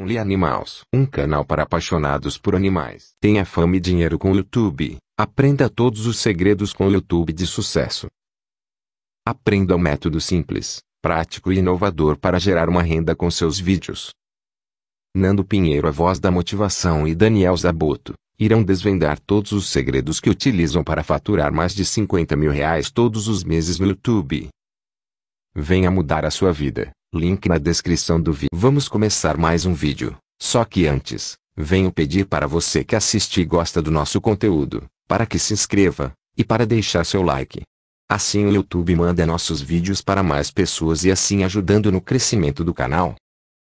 Only animals, um canal para apaixonados por animais. Tenha fama e dinheiro com o YouTube. Aprenda todos os segredos com o YouTube de sucesso. Aprenda um método simples, prático e inovador para gerar uma renda com seus vídeos. Nando Pinheiro, a voz da motivação, e Daniel Zaboto irão desvendar todos os segredos que utilizam para faturar mais de R$50 mil todos os meses no YouTube. Venha mudar a sua vida. Link na descrição do vídeo. Vamos começar mais um vídeo, só que antes, venho pedir para você que assiste e gosta do nosso conteúdo, para que se inscreva, e para deixar seu like. Assim o YouTube manda nossos vídeos para mais pessoas e assim ajudando no crescimento do canal.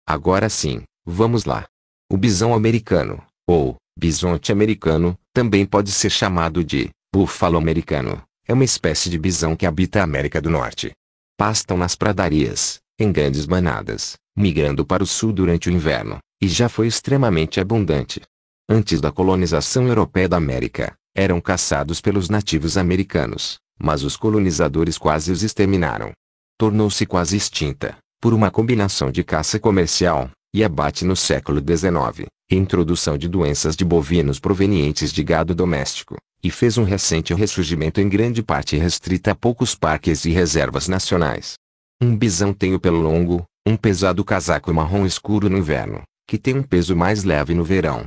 Agora sim, vamos lá. O bisão americano, ou bisonte americano, também pode ser chamado de búfalo americano, é uma espécie de bisão que habita a América do Norte. Pastam nas pradarias, em grandes manadas, migrando para o sul durante o inverno, e já foi extremamente abundante. Antes da colonização europeia da América, eram caçados pelos nativos americanos, mas os colonizadores quase os exterminaram. Tornou-se quase extinta, por uma combinação de caça comercial e abate no século XIX, e introdução de doenças de bovinos provenientes de gado doméstico, e fez um recente ressurgimento em grande parte restrita a poucos parques e reservas nacionais. Um bisão tem o pelo longo, um pesado casaco marrom escuro no inverno, que tem um peso mais leve no verão.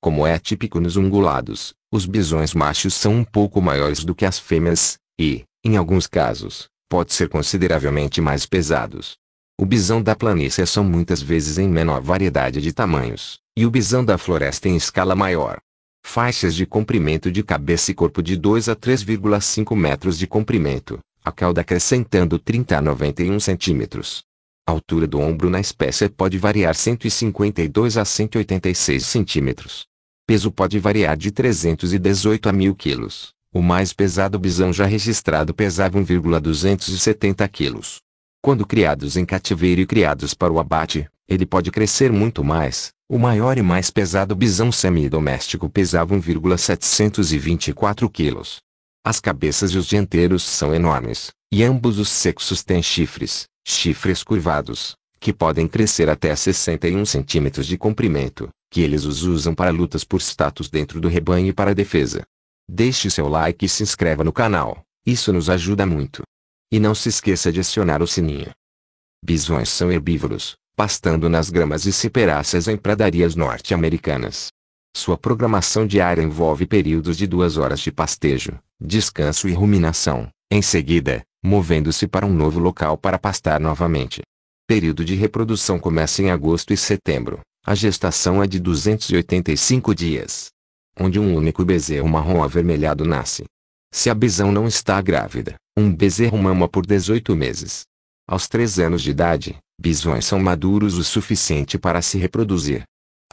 Como é típico nos ungulados, os bisões machos são um pouco maiores do que as fêmeas, e, em alguns casos, pode ser consideravelmente mais pesados. O bisão da planície são muitas vezes em menor variedade de tamanhos, e o bisão da floresta em escala maior. Faixas de comprimento de cabeça e corpo de 2 a 3,5 metros de comprimento, a cauda acrescentando 30 a 91 centímetros. A altura do ombro na espécie pode variar 152 a 186 centímetros. Peso pode variar de 318 a 1.000 quilos. O mais pesado bisão já registrado pesava 1,270 quilos. Quando criados em cativeiro e criados para o abate, ele pode crescer muito mais. O maior e mais pesado bisão semidoméstico pesava 1,724 quilos. As cabeças e os dianteiros são enormes, e ambos os sexos têm chifres curvados, que podem crescer até 61 centímetros de comprimento, que eles os usam para lutas por status dentro do rebanho e para defesa. Deixe seu like e se inscreva no canal, isso nos ajuda muito. E não se esqueça de acionar o sininho. Bisões são herbívoros, pastando nas gramas e ciperáceas em pradarias norte-americanas. Sua programação diária envolve períodos de 2 horas de pastejo, descanso e ruminação, em seguida, movendo-se para um novo local para pastar novamente. Período de reprodução começa em agosto e setembro. A gestação é de 285 dias, onde um único bezerro marrom avermelhado nasce. Se a bisão não está grávida, um bezerro mama por 18 meses. Aos 3 anos de idade, bisões são maduros o suficiente para se reproduzir.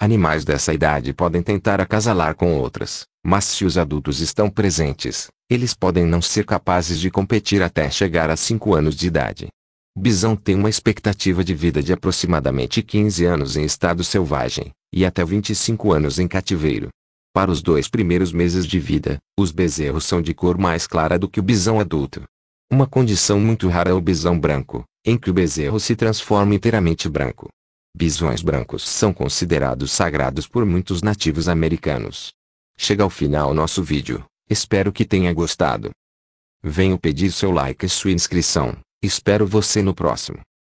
Animais dessa idade podem tentar acasalar com outras, mas se os adultos estão presentes, eles podem não ser capazes de competir até chegar a 5 anos de idade. O bisão tem uma expectativa de vida de aproximadamente 15 anos em estado selvagem, e até 25 anos em cativeiro. Para os 2 primeiros meses de vida, os bezerros são de cor mais clara do que o bisão adulto. Uma condição muito rara é o bisão branco, em que o bezerro se transforma inteiramente branco. Bisões brancos são considerados sagrados por muitos nativos americanos. Chega ao final nosso vídeo, espero que tenha gostado. Venho pedir seu like e sua inscrição, espero você no próximo.